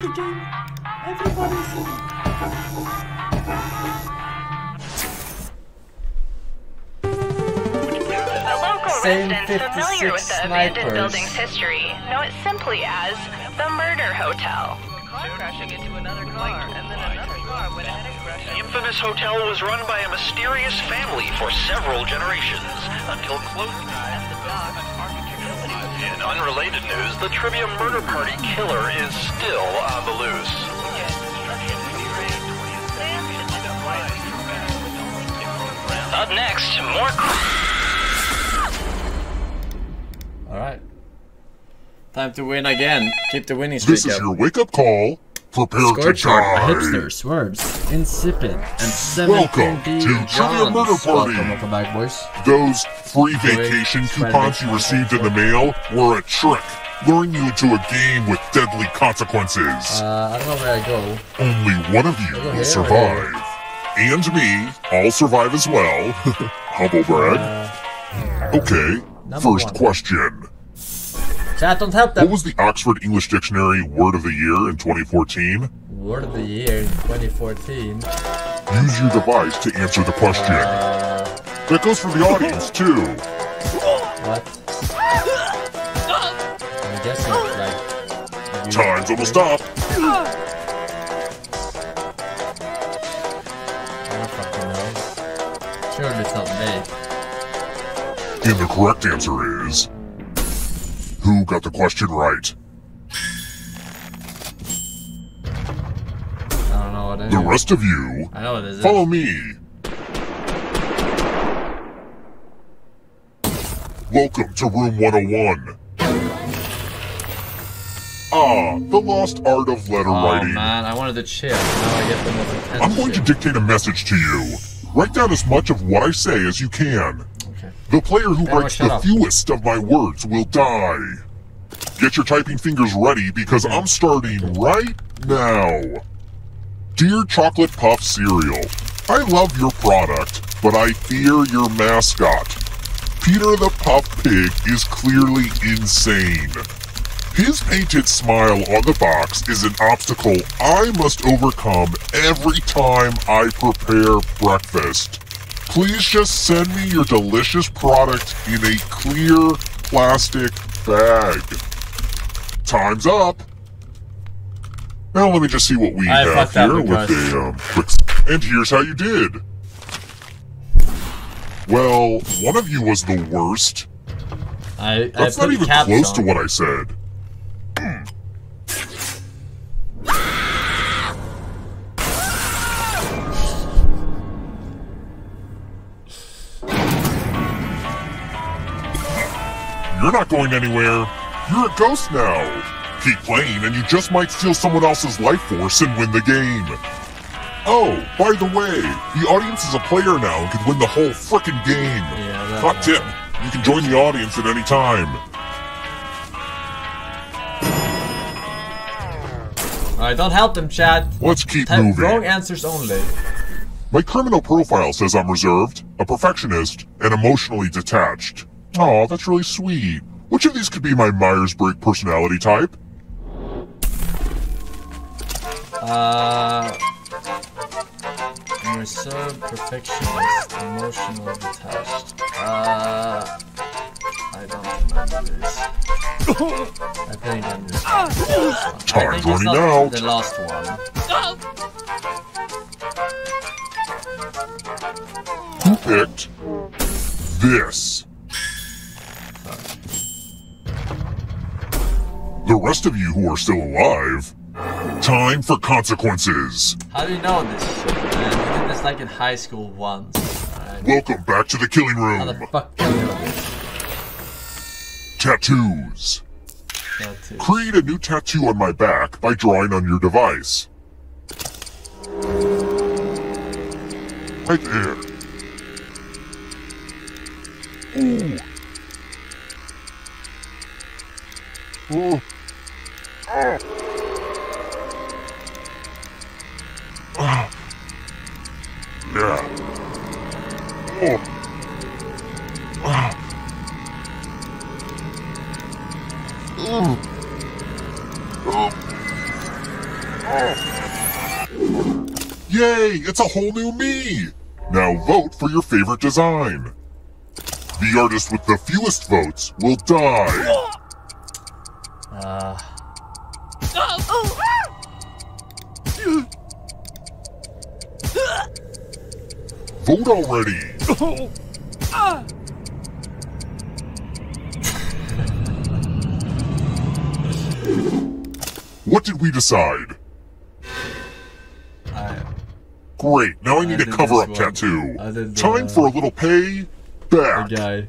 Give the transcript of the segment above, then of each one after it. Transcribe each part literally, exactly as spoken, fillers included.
the game. Everybody's the local residents familiar with the abandoned building's history know it simply as the Murder Hotel. Crashing into another car, and then another car went ahead and crashed. The infamous hotel was run by a mysterious family for several generations, until closing at the dock. In unrelated news, the Trivia Murder Party killer is still on the loose. Up next, more cr- Alright. Time to win again. Keep the winning streak. This is up. Your wake-up call. Prepare to charge. Hipster, swerves, insipid, and seven. Welcome to Trivia Murder Party. Welcome, welcome back, boys. Those free vacation coupons you received in the mail were a trick, luring you into a game with deadly consequences. Uh, I don't know where I go. Only one of you will survive, and me, I'll survive as well. Humble brag. Uh, okay, first one. question. Chat, don't help them. What was the Oxford English Dictionary Word of the Year in twenty fourteen? Word of the Year in twenty fourteen? Use your device to answer the question. Uh, that goes for the audience, too. What? I'm guessing it's like... Time's almost up. I don't fucking know. Surely it's not me. And the correct answer is... Who got the question right? I don't know what it is. The rest of you, I know what it is. Follow me. Welcome to Room one oh one. Ah, the lost art of letter oh, writing. Oh man, I wanted to chill. Now I get the most attention. I'm going to dictate a message to you. Write down as much of what I say as you can. The player who Everyone writes the up. fewest of my words will die. Get your typing fingers ready because I'm starting right now. Dear Chocolate Puff Cereal, I love your product, but I fear your mascot. Peter the Puff Pig is clearly insane. His painted smile on the box is an obstacle I must overcome every time I prepare breakfast. Please just send me your delicious product in a clear plastic bag. Time's up. Now let me just see what we I have here with the um, tricks. And here's how you did. Well, one of you was the worst. I, I That's not even close on. to what I said. Mm. You're not going anywhere. You're a ghost now. Keep playing and you just might steal someone else's life force and win the game. Oh, by the way, the audience is a player now and can win the whole frickin' game. Yeah, Hot tip, sense. you can join the audience at any time. Alright, don't help them, chat. Let's keep Type moving. Wrong answers only. My criminal profile says I'm reserved, a perfectionist, and emotionally detached. Aw, that's really sweet. Which of these could be my Myers-Briggs personality type? Uh... Reserved, perfectionist, emotional, detached. Uh... I don't remember this. I think I'm just... Time's running out! The last one. Who picked... this? The rest of you who are still alive, time for consequences. How do you know this shit, man? I did this like in high school once. Right. Welcome back to the killing room. How the fuck do you know this? Tattoos. Tattoos. Create a new tattoo on my back by drawing on your device. Right there. Ooh. Ooh. Uh. Uh. Yeah. Oh. Uh. Uh. Uh. Yay, it's a whole new me! Now vote for your favorite design. The artist with the fewest votes will die. Uh. Vote already. What did we decide? I, Great, now I need I a cover-up tattoo. The, Time for a little pay back. Okay.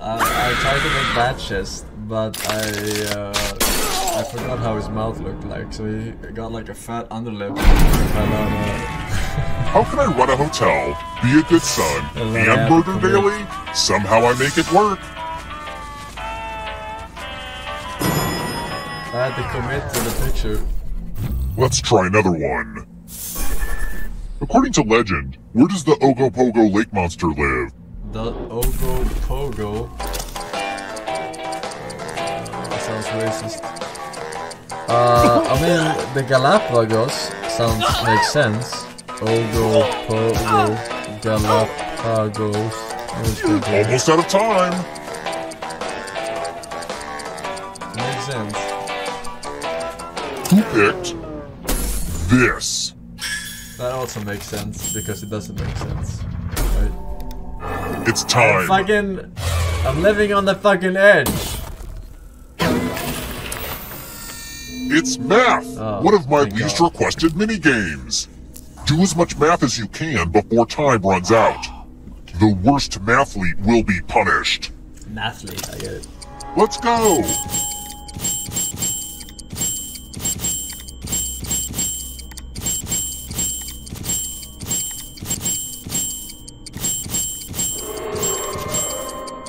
Uh, I tried to make batches, but I uh, I forgot how his mouth looked like, so he got like a fat underlip. How can I run a hotel, be a good son, and yeah, murder daily? Somehow I make it work. I had to commit to the picture. Let's try another one. According to legend, where does the Ogopogo lake monster live? The Ogopogo? That sounds racist. Uh, I mean, the Galapagos sounds makes sense. Ogopogo, Galapagos. Almost out of time! Makes sense. Who picked this? That also makes sense, because it doesn't make sense. It's time. I'm fucking, I'm living on the fucking edge. It's math. Oh, one of my least God. requested mini games. Do as much math as you can before time runs out. The worst mathlete will be punished. Mathlete, I get it. Let's go.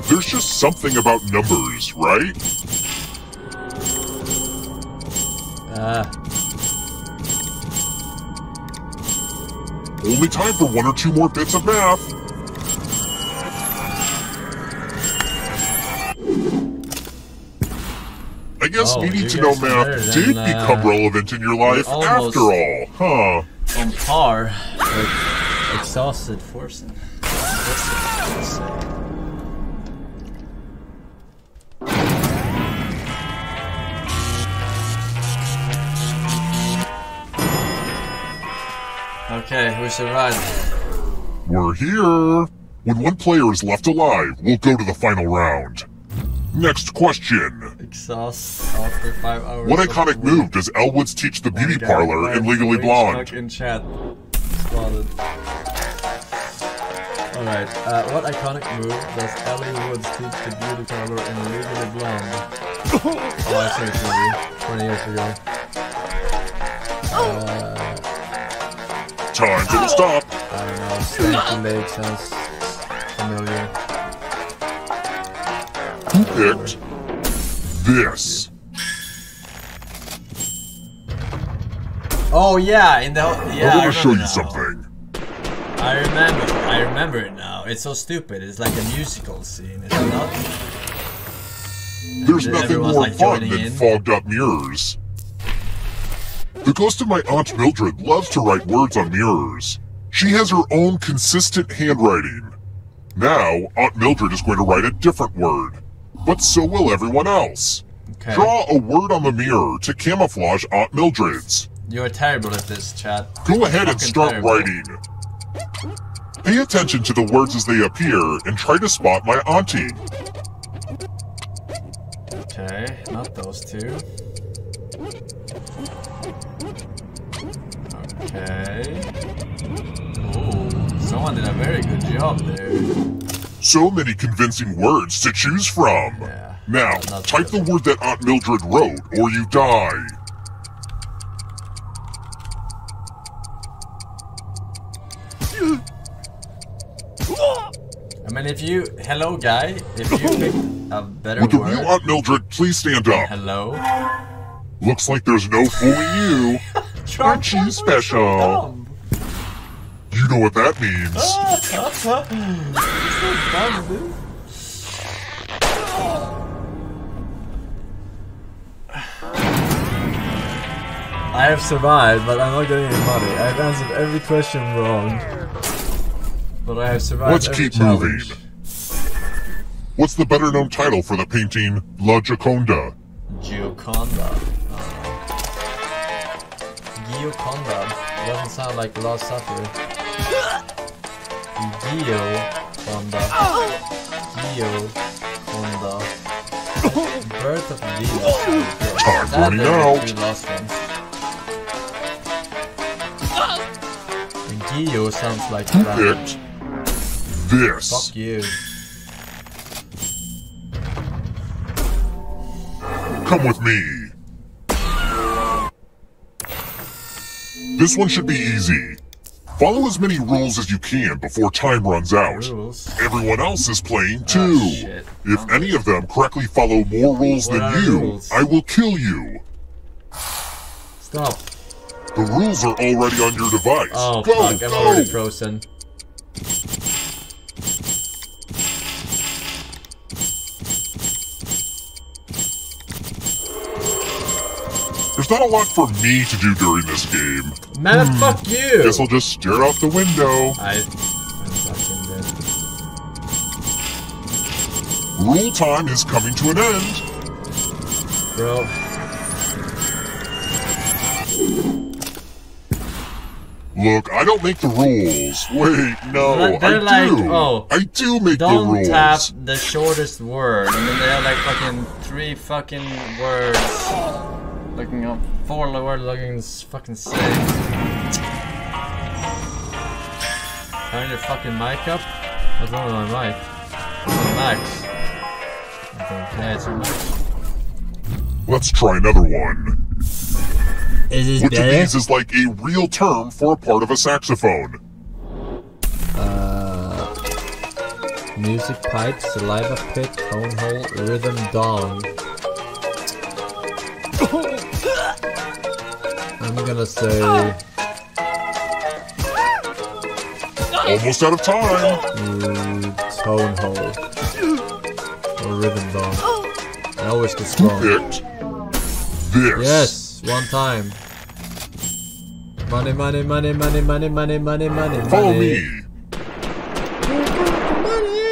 There's just something about numbers, right? Uh. Only time for one or two more bits of math. I guess oh, needing to know math did uh, become relevant in your life after all, huh? On par with exhausted Forsen. Okay, we survived. We're here. When one player is left alive, we'll go to the final round. Next question. Exhaust after five hours. What iconic move does Elle Woods teach the beauty okay, parlor in Legally Blonde? In chat. Spotted. All right. Uh, what iconic move does Elle Woods teach the beauty parlor in Legally Blonde? Oh, I think it's twenty years ago. Uh, Time to stop. I don't know, Stanton Lake sounds familiar. Who picked this? Oh yeah, in the yeah. I want to show you now. something. I remember, I remember it now. It's so stupid. It's like a musical scene, is it not? There's nothing more like fun than in. fogged up mirrors. The ghost of my Aunt Mildred loves to write words on mirrors. She has her own consistent handwriting. Now, Aunt Mildred is going to write a different word, but so will everyone else. Okay. Draw a word on the mirror to camouflage Aunt Mildred's. You are terrible at this, chat. Go ahead and start terrible. writing. Pay attention to the words as they appear and try to spot my auntie. Okay, not those two. Okay. Oh, someone did a very good job there. So many convincing words to choose from. Yeah, now, type the word that Aunt Mildred wrote, or you die. I mean, if you... Hello, guy. If you pick a better word... With the word, real Aunt Mildred, please stand up. Hello? Looks like there's no fooling you. Aren't you special? You know what that means. I have survived, but I'm not getting any money. I've answered every question wrong. But I have survived Let's every keep challenge. Moving. What's the better known title for the painting La Gioconda? Gioconda. Gioconda. Doesn't sound like Last Supper. Gioconda. Gioconda. Birth of Venus. Time running out. Last one. Geo sounds like that. This. Fuck you. Come with me. This one should be easy. Follow as many rules as you can before time runs out. Rules. Everyone else is playing too. Oh, if any of them correctly follow more rules what than you, rules? I will kill you. Stop. The rules are already on your device. Oh, go, fuck, go. I'm already frozen. There's not a lot for me to do during this game. Man, hmm. fuck you! Guess I'll just stare out the window. I... I'm fucking dead. Rule time is coming to an end. Bro. Look, I don't make the rules. Wait, no, they're I like, do. Oh, I do make the rules. Don't tap the shortest word, and then they have like fucking three fucking words. Looking up, four words. Looking fucking six. Turn your fucking mic up. What's wrong with my mic? Max. Okay, it's Max. Let's try another one. Is this Which better? of these is like a real term for a part of a saxophone? Uh, music pipe, saliva pit, tone hole, rhythm dong. I'm gonna say... Almost out of time! Mm, tone hole. Or rhythm dong. I always get wrong. This. Yes, one time. Money, money, money, money, money, money, money, money. Follow money. me. Money.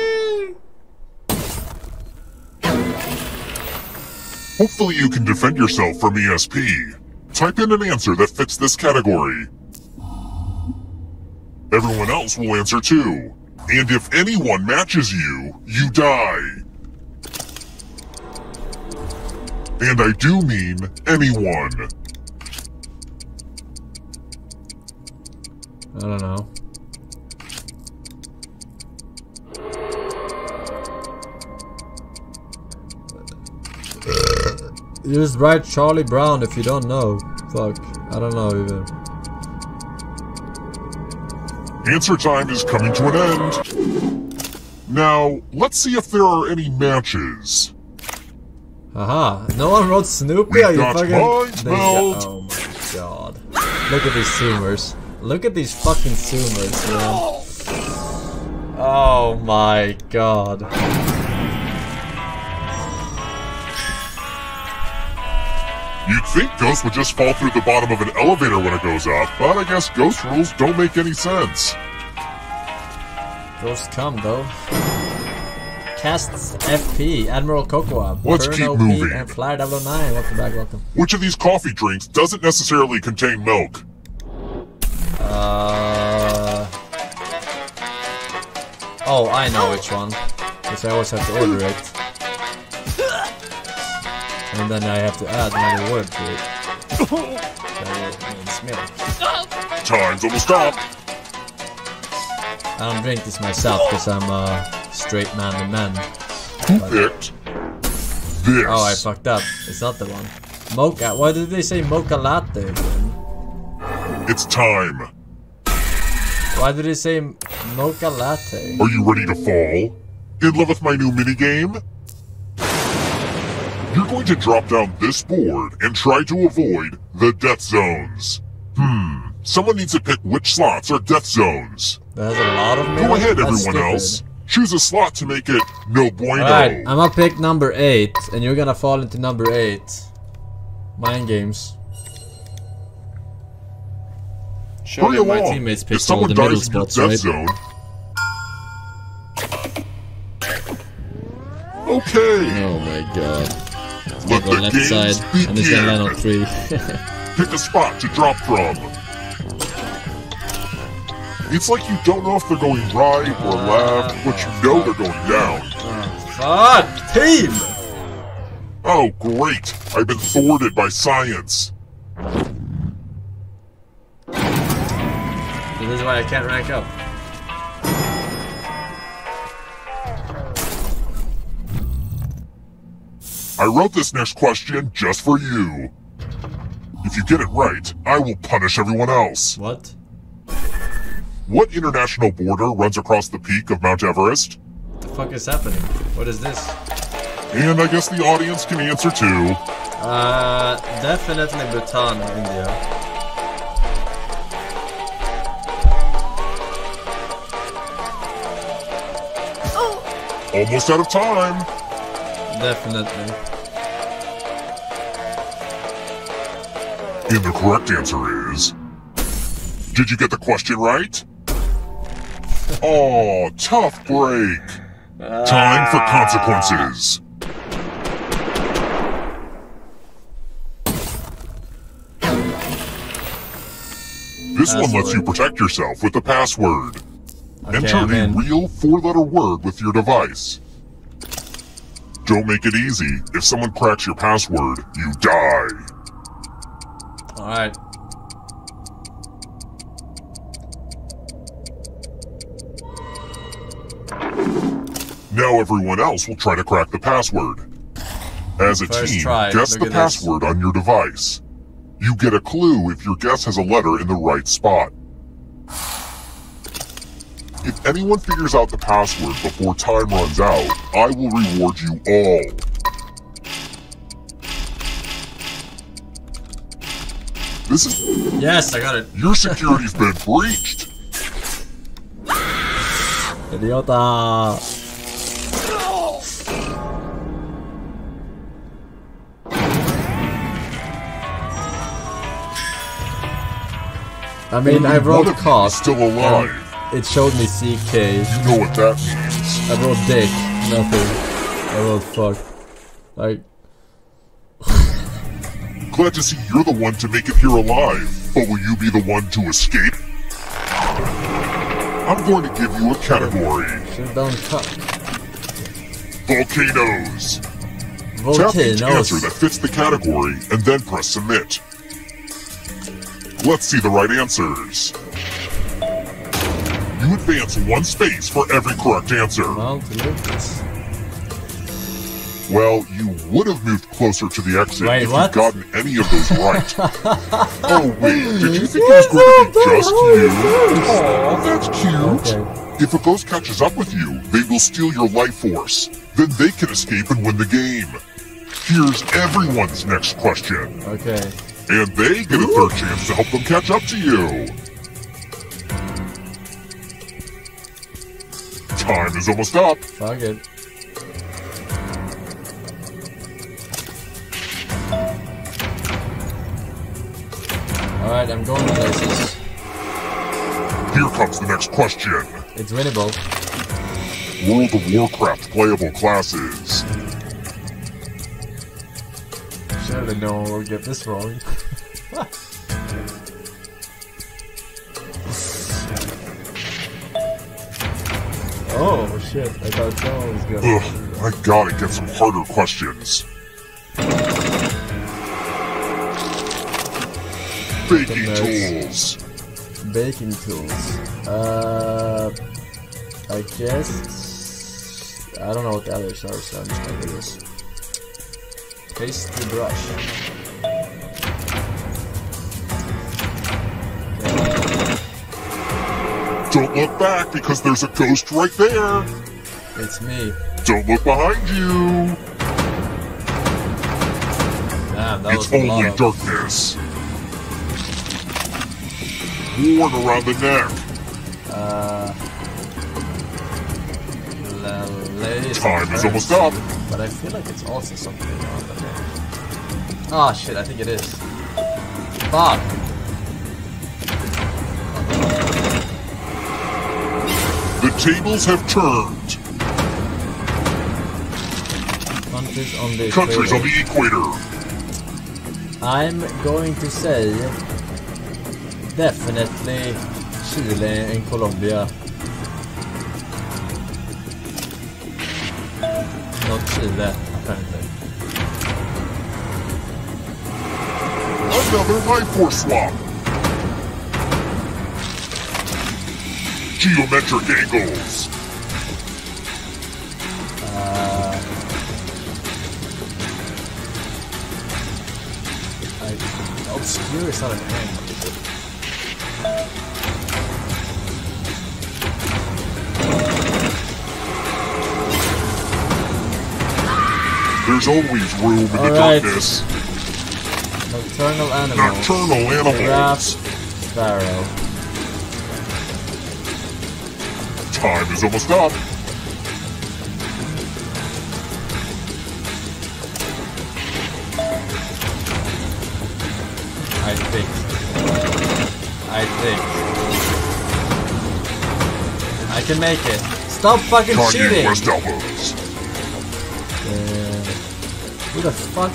Hopefully, you can defend yourself from E S P. Type in an answer that fits this category. Everyone else will answer too. And if anyone matches you, you die. And I do mean anyone. I don't know. You just write Charlie Brown if you don't know. Fuck. I don't know either. Answer time is coming to an end. Now, let's see if there are any matches. Haha. No one wrote Snoopy? We are you got fucking... mind meld. Oh my god. Look at these zoomers. Look at these fucking zoomers, man. Oh my god. You'd think Ghost would just fall through the bottom of an elevator when it goes up, but I guess Ghost rules don't make any sense. Ghost come, though. Casts F P, Admiral Cocoa, Let's Burn keep O P, moving. And Flyer double oh nine. Welcome back, welcome. Which of these coffee drinks doesn't necessarily contain milk? Uh, oh, I know which one, because I always have to order it, and then I have to add another word to it, so it means milk. Time's almost up. I don't drink this myself, because I'm a straight man to man. But... This. Oh, I fucked up. It's not the one. Mocha, why did they say mocha latte again? It's time. Why did it say mocha latte? Are you ready to fall? In love with my new minigame? You're going to drop down this board and try to avoid the death zones. Hmm. Someone needs to pick which slots are death zones. There's a lot of milk. Go ahead, That's everyone stupid. else. Choose a slot to make it no bueno. Alright, I'm gonna pick number eight, and you're gonna fall into number eight. Mind games. Surely my along. teammates picked all the middle spots, right? Zone. Okay. Oh my god. Let go the left side, begin. And it's gonna land on three. Pick a spot to drop from. It's like you don't know if they're going right or left, uh, but you know they're going down. Fuck, team! Oh, great. I've been thwarted by science. The reason why I can't rank up. I wrote this next question just for you. If you get it right, I will punish everyone else. What? What international border runs across the peak of Mount Everest? What the fuck is happening? What is this? And I guess the audience can answer too. Uh, definitely Bhutan, India. Oh. Almost out of time. Definitely. And the correct answer is... Did you get the question right? Oh, tough break. Time for consequences. This password. One lets you protect yourself with the password. Okay, Enter I'm a in. real four-letter word with your device. Don't make it easy. If someone cracks your password, you die. All right. Now everyone else will try to crack the password. As a First team, try. guess Look the password this. on your device. You get a clue if your guess has a letter in the right spot. If anyone figures out the password before time runs out, I will reward you all. This is... Yes, I got it. Your security's been breached. Idiota. I mean, I wrote cost, still alive. It showed me C K. You know what that means. I wrote dick, nothing. I wrote fuck. Like... Glad to see you're the one to make it here alive, but will you be the one to escape? I'm going to give you a category. Should've done fuck. Volcanoes. Volcanoes. Tap each answer that fits the category, and then press submit. Let's see the right answers. You advance one space for every correct answer. Well, you would have moved closer to the exit wait, if you'd gotten any of those right. Oh wait, did you think it was going to be just you? Aw, that's cute. Okay. If a ghost catches up with you, they will steal your life force. Then they can escape and win the game. Here's everyone's next question. Okay. And they get a third chance to help them catch up to you. Time is almost up. Fuck it. Alright, I'm going places. Here comes the next question. It's winnable. World of Warcraft playable classes. I didn't know I would get this wrong. Oh shit, I thought someone was good. Ugh, I gotta get some harder questions. Baking tools. Baking tools. Uh, I guess. I don't know what the others are, so I'm just gonna do this. Paste the brush. Don't look back because there's a ghost right there. It's me. Don't look behind you. Damn, that it's was only of... darkness. Worn around the neck. Uh, la ladies Time first. is almost up. But I feel like it's also something on the neck. Ah shit, I think it is. Fuck! The tables have turned. Countries on the Countries on the equator. I'm going to say definitely Chile and Colombia. Not Chile, apparently. Another rifle swap. Geometric angles. Uh, I, obscure is not an angle. There's always room in All the right. darkness. Nocturnal animals. Nocturnal animals. Giraffe, sparrow. Time is almost up. I think. I think. I can make it. Stop fucking Kanye shooting. West Elbows. Uh, who the fuck?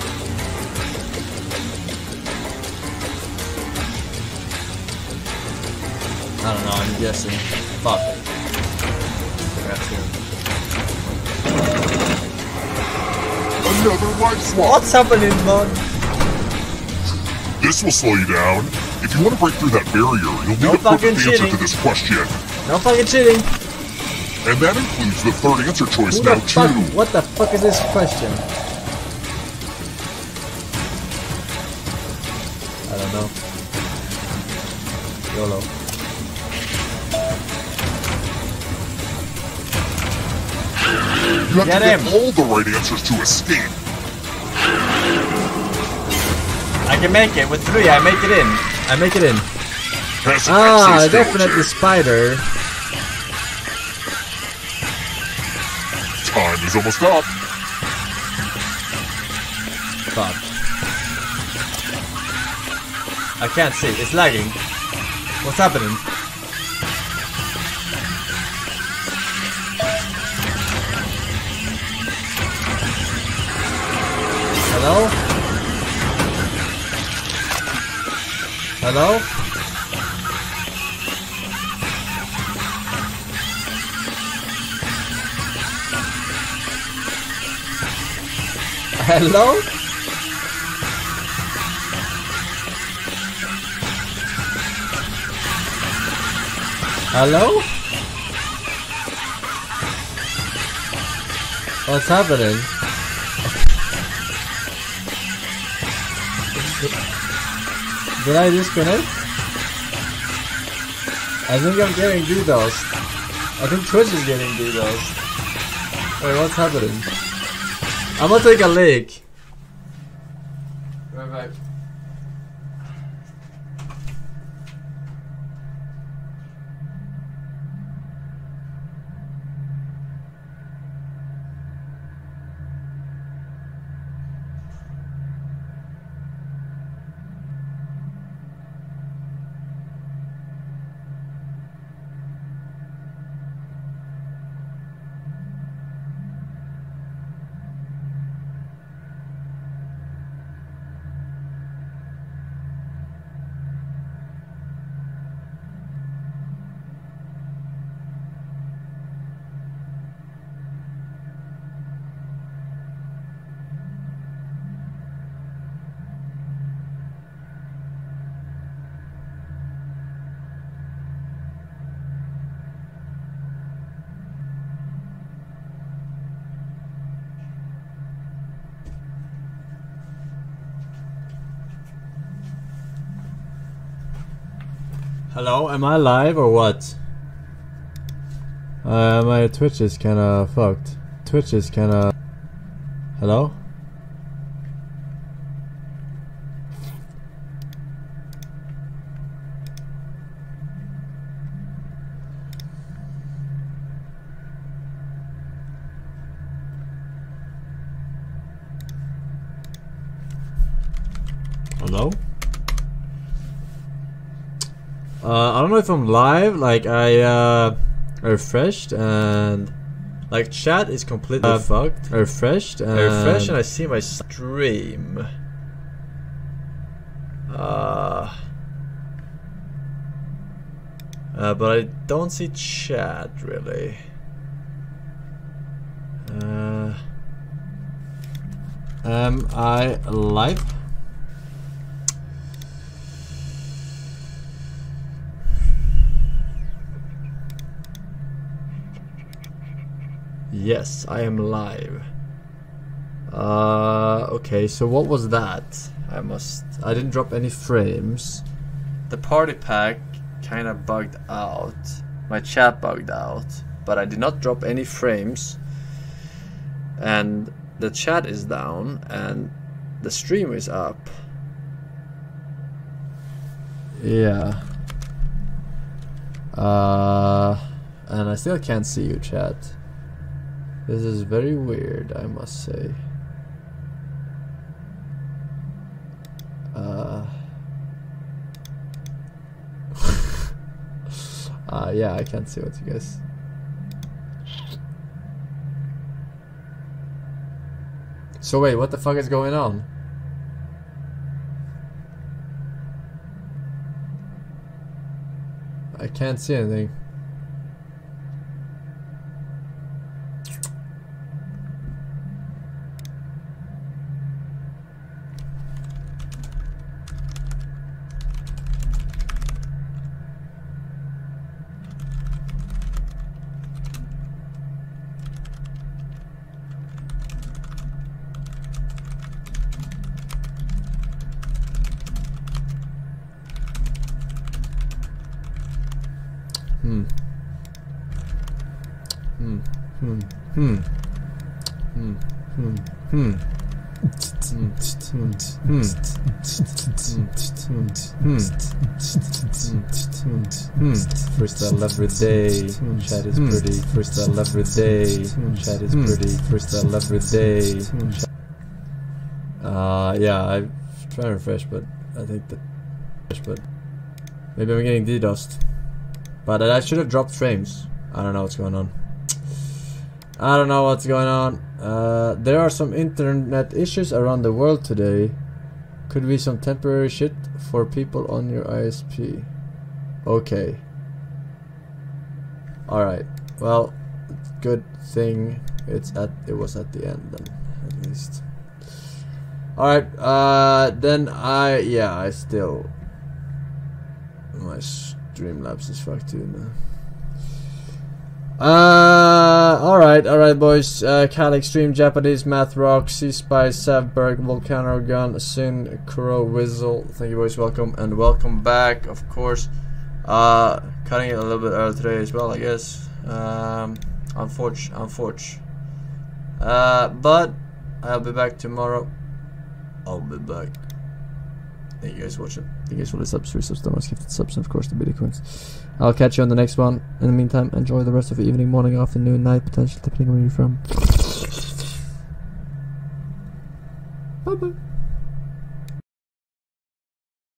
I don't know, I'm guessing. Fuck. Another white swap. What's happening, man? This will slow you down. If you want to break through that barrier, you'll need no a perfect cheating. answer to this question. No fucking cheating. And that includes the third answer choice Who now, the fuck? too. What the fuck is this question? I don't know. YOLO. You have get to get him. all the right answers to escape. I can make it. With three, I make it in. I make it in. That's ah, definitely spider. Time is almost up. Fuck. I can't see. It's lagging. What's happening? Hello? Hello? Hello? Hello? What's happening? Did I disconnect? I think I'm getting DDoSed. I think Twitch is getting DDoSed. Wait, what's happening? I'm gonna take a leak. Right back. Hello, am I live or what? Uh, my Twitch is kinda fucked. Twitch is kinda... Hello? Hello? Uh, I don't know if I'm live, like I, uh, refreshed and like chat is completely uh, fucked. Refreshed and refreshed and I see my stream. Uh, uh but I don't see chat really. Uh, am I alive? Yes, I am live. Uh, okay, so what was that? I must... I didn't drop any frames. The party pack kinda bugged out. My chat bugged out. But I did not drop any frames. And the chat is down. And the stream is up. Yeah. Uh, and I still can't see you, chat. This is very weird, I must say. Uh, uh, yeah, I can't see what you guys... So wait, what the fuck is going on? I can't see anything. Freestyle every day, chat is pretty. Freestyle every day, chat is pretty. Freestyle every day. Uh, yeah, I try to refresh, but I think that. But maybe I'm getting DDoSed. But I should have dropped frames. I don't know what's going on. I don't know what's going on. Uh, there are some internet issues around the world today. Could be some temporary shit for people on your I S P. Okay. Alright. Well, good thing it's at it was at the end then, at least. Alright, uh then I yeah, I still my Dream Labs is fucked too now. Uh, alright, alright boys, uh, Calix, Stream, Japanese, Math, Rock, C-Spice, Savberg, Volcano, Gun, Sin, Crow, Whistle, thank you boys, welcome, and welcome back, of course, uh, cutting it a little bit early today as well, I guess, um, unfortunate, unfortunate, uh, but I'll be back tomorrow, I'll be back, thank you guys for watching, thank you guys for the subs, three subs, the most gifted subs, and of course the bitty coins. I'll catch you on the next one. In the meantime, enjoy the rest of your evening, morning, afternoon, night, potentially depending on where you're from. Bye bye.